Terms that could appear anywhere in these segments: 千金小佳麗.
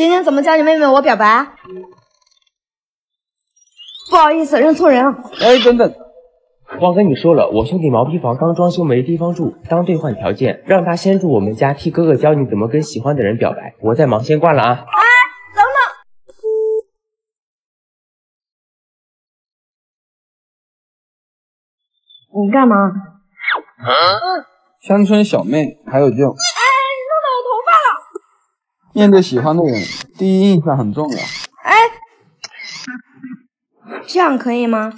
婷婷怎么叫你妹妹我表白？不好意思，认错人了。哎，等等，忘跟你说了，我兄弟毛坯房刚装修没地方住，当兑换条件，让他先住我们家，替哥哥教你怎么跟喜欢的人表白。我在忙，先挂了啊。哎，等等。你干嘛？乡村小妹还有救。 面对喜欢的人，第一印象很重要。哎，这样可以吗？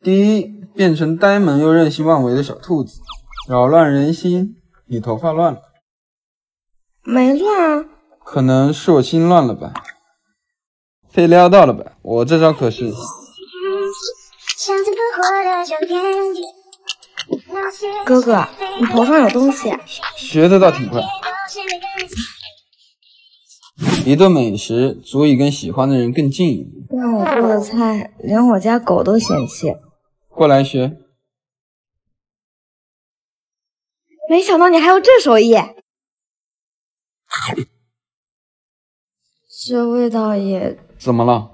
第一，变成呆萌又任性妄为的小兔子，扰乱人心。你头发乱了？没乱啊。可能是我心乱了吧？被撩到了吧？我这招可是……哥哥，你头上有东西。学的倒挺快。一顿美食足以跟喜欢的人更近一步。但我做的菜，连我家狗都嫌弃。过来学。没想到你还有这手艺。这味道也……怎么了？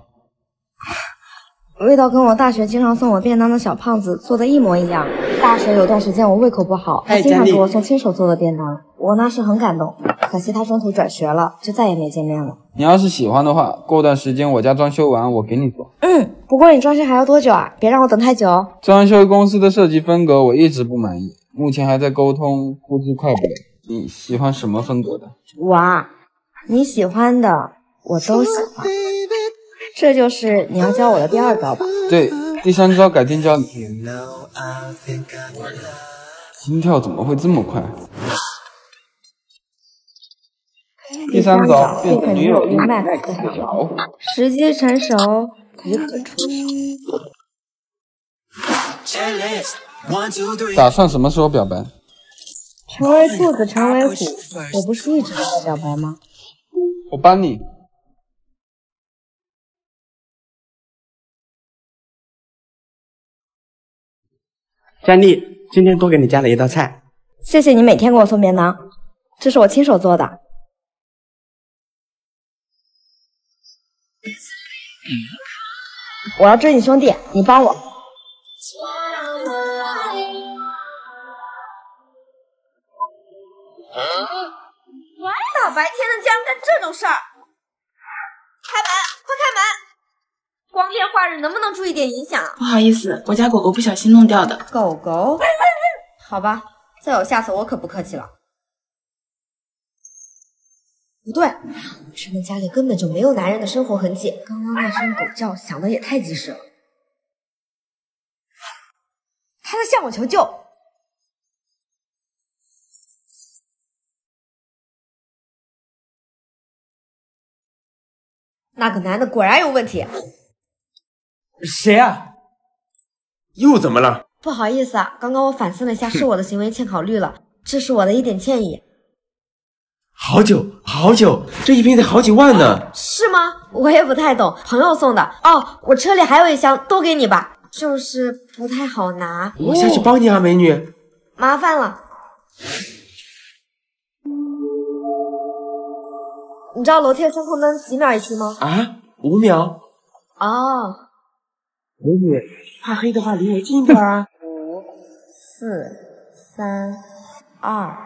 味道跟我大学经常送我便当的小胖子做的一模一样。 大学有段时间我胃口不好，他经常给我送亲手做的便当，我那时很感动。可惜他中途转学了，就再也没见面了。你要是喜欢的话，过段时间我家装修完，我给你做。嗯，不过你装修还要多久啊？别让我等太久。装修公司的设计风格我一直不满意，目前还在沟通，估计快不了。你喜欢什么风格的？我啊，你喜欢的我都喜欢。这就是你要教我的第二招吧？对。 第三招改天教你。心跳怎么会这么快？第三招变成女友命脉可调，时机成熟即可出手。打算什么时候表白？成为兔子，成为虎，我不是一直在表白吗？我帮你。 战力，今天多给你加了一道菜，谢谢你每天给我送便当，这是我亲手做的。我要追你兄弟，你帮我。大白天的竟然干这种事儿！开门，快开门！ 光天化日能不能注意点影响？不好意思，我家狗狗不小心弄掉的。狗狗？好吧，再有下次我可不客气了。不对，女生的家里根本就没有男人的生活痕迹。刚刚那声狗叫响的也太及时了，他在向我求救。那个男的果然有问题。 谁啊？又怎么了？不好意思啊，刚刚我反思了一下，是我的行为欠考虑了，这是我的一点歉意。好酒，好酒，这一瓶得好几万呢。啊，是吗？我也不太懂，朋友送的。哦，我车里还有一箱，都给你吧，就是不太好拿。我下去帮你啊，美女。麻烦了。你知道楼梯的声控灯几秒一次吗？啊，5秒。哦。 美女，怕黑的话离我近点啊！5、4、3、2、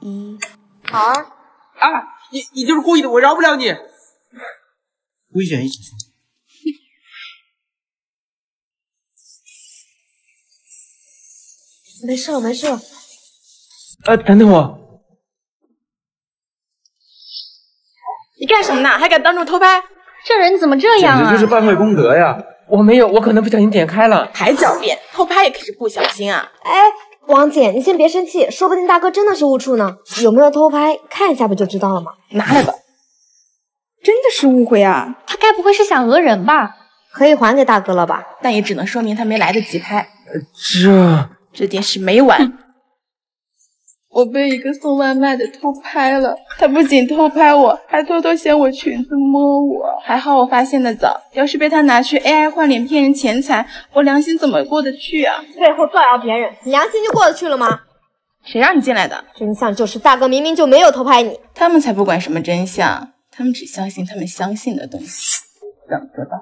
1，好啊！啊，你就是故意的，我饶不了你！危险一起说。没事了，没事了。等我！你干什么呢？还敢当众偷拍？这人怎么这样啊？简直就是败坏功德呀！ 我没有，我可能不小心点开了，还狡辩，偷拍也可是不小心啊！哎，王姐，你先别生气，说不定大哥真的是误触呢。有没有偷拍，看一下不就知道了吗？拿来吧。真的是误会啊，他该不会是想讹人吧？可以还给大哥了吧？但也只能说明他没来得及拍。这件事没完。我被一个送外卖的偷拍了，他不仅偷拍我，还偷偷掀我裙子摸我。还好我发现的早，要是被他拿去 AI 换脸骗人钱财，我良心怎么过得去啊？背后造谣别人，你良心就过得去了吗？谁让你进来的？真相就是大哥明明就没有偷拍你。他们才不管什么真相，他们只相信他们相信的东西。等着吧。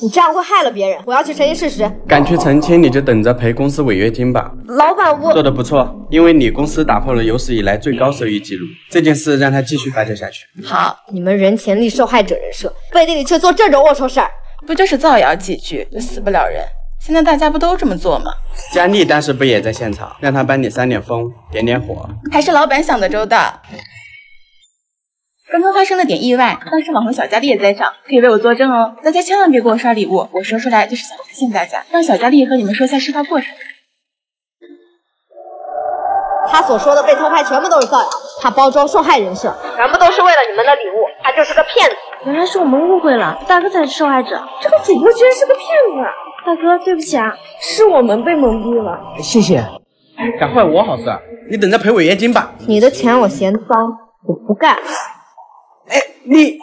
你这样会害了别人，我要去澄清事实。敢去澄清，你就等着赔公司违约金吧。老板，我做得不错，因为你公司打破了有史以来最高收益记录，这件事让他继续发酵下去。好，你们人前立受害者人设，背地里却做这种龌龊事儿，不就是造谣几句就死不了人？现在大家不都这么做吗？佳丽当时不也在现场，让他帮你扇点风，点点火，还是老板想的周到。 刚刚发生了点意外，当时网红小佳丽也在场，可以为我作证哦。大家千万别给我刷礼物，我说出来就是想提醒大家，让小佳丽和你们说一下事发过程。他所说的被偷拍全部都是造谣，他包装受害人设，全部都是为了你们的礼物，他就是个骗子。原来是我们误会了，大哥才是受害者，这个主播居然是个骗子。大哥，对不起啊，是我们被蒙蔽了。谢谢，敢坏我好事？你等着赔违约金吧。你的钱我嫌脏，我不干。 哎，你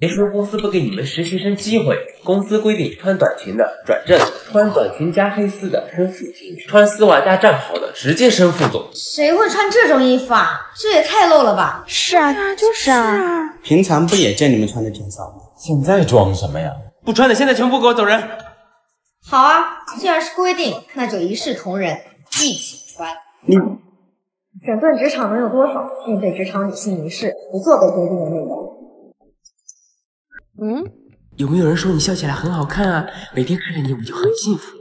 别说公司不给你们实习生机会，公司规定穿短裙的转正，穿短裙加黑丝的升副厅，穿丝袜加战袍的直接升副总。谁会穿这种衣服啊？这也太露了吧！是啊，就是啊。平常不也见你们穿的挺少吗？现在装什么呀？不穿的现在全部给我走人！好啊，既然是规定，那就一视同仁，一起穿。你。 整顿职场能有多少？面对职场理性一事，不做被规定的内容。嗯，有没有人说你笑起来很好看啊？每天看着你我就很幸福。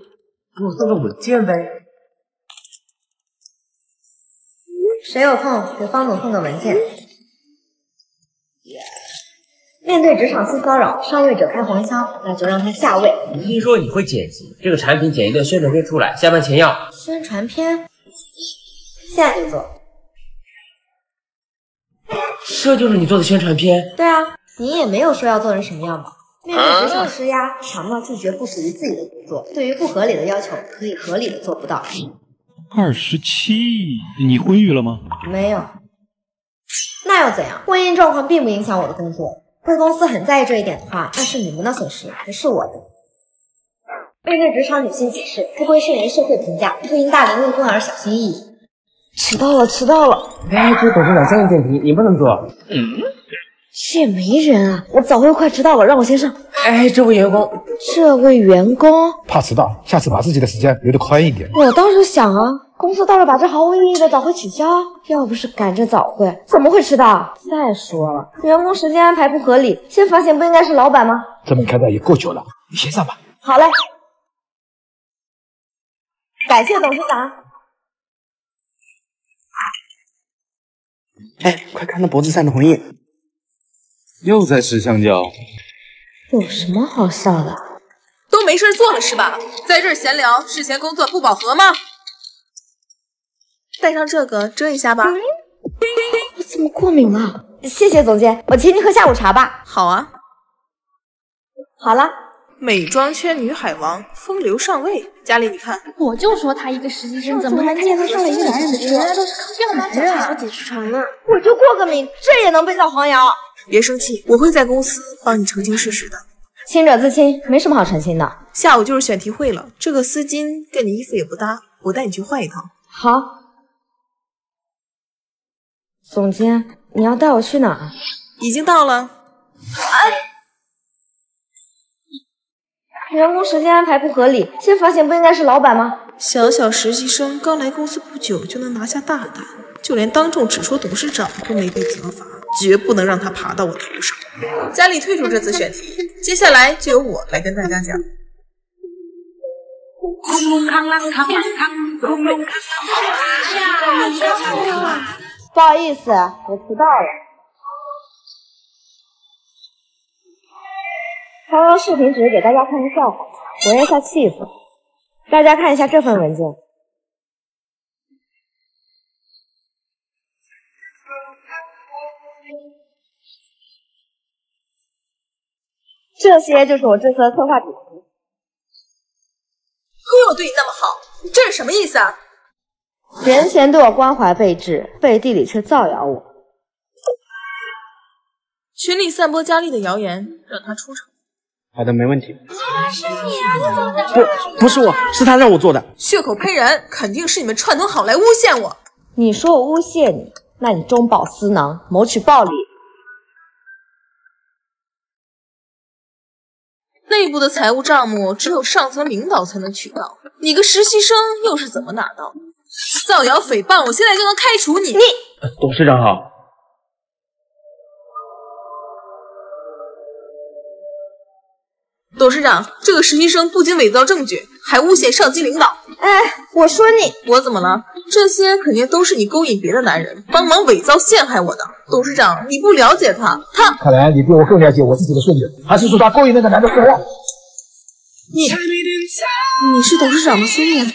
给我送个稳健呗。谁有空给方总送个文件？面对职场性骚扰，上位者开黄腔，那就让他下位。你听说你会剪辑，这个产品剪一段宣传片出来，下班前要宣传片。 现在就做，这就是你做的宣传片？对啊，你也没有说要做成什么样吧？面对职场施压，强调拒绝不属于自己的工作，对于不合理的要求，可以合理的做不到。27亿，你婚育了吗？没有，那又怎样？婚姻状况并不影响我的工作。贵公司很在意这一点的话，那是你们的损失，不是我的。 面对职场女性歧视，不归顺于社会评价，不因大龄未婚而小心翼翼。迟到了，迟到了！哎，这董事长专业点评，你不能做。嗯，这也没人啊，我早会快迟到了，让我先上。哎，这位员工，怕迟到，下次把自己的时间留得宽一点。我倒是想啊，工作到了把这毫无意义的早会取消，要不是赶着早会，怎么会迟到？再说了，员工时间安排不合理，先发现不应该是老板吗？这么开的也够久了，你先上吧。好嘞。 感谢董事长。哎，快看那脖子上的红印！又在吃香蕉？有什么好笑的？都没事做了是吧？在这儿闲聊，事前工作不饱和吗？带上这个遮一下吧。我怎么过敏了？谢谢总监，我请你喝下午茶吧。好啊。好了。 美妆圈女海王，风流上位。佳丽，你看，我就说她一个实习生怎么能见得上了一个男人的车？原来都是靠男人小姐去传呢。我就过个敏，这也能被造黄谣？别生气，我会在公司帮你澄清事实的。清者自清，没什么好澄清的。下午就是选题会了，这个丝巾跟你衣服也不搭，我带你去换一套。好。总监，你要带我去哪儿？已经到了。哎。 员工时间安排不合理，先发现不应该是老板吗？小小实习生刚来公司不久就能拿下大单，就连当众指出董事长都没被责罚，绝不能让他爬到我头上。佳丽退出这次选题，接下来就由我来跟大家讲。不好意思，我迟到了。 刚刚视频只是给大家看个笑话，活跃一下气氛。大家看一下这份文件。这些就是我这次的策划主题。亏我对你那么好，这是什么意思啊？人前对我关怀备至，背地里却造谣我。群里散播佳丽的谣言，让她出丑。好的，没问题。啊，是你让他坐在这儿？不是我，是他让我坐的。血口喷人，肯定是你们串通好来诬陷我。你说我诬陷你，那你中饱私囊，谋取暴利。内部的财务账目只有上层领导才能取到，你个实习生又是怎么拿到？造谣诽谤，我现在就能开除你。董事长好。 董事长，这个实习生不仅伪造证据，还诬陷上级领导。哎，我说你，我怎么了？这些肯定都是你勾引别的男人，帮忙伪造陷害我的。董事长，你不了解他……看来你比我更了解我自己的孙女，还是说他勾引那个男的不好？你是董事长的孙女？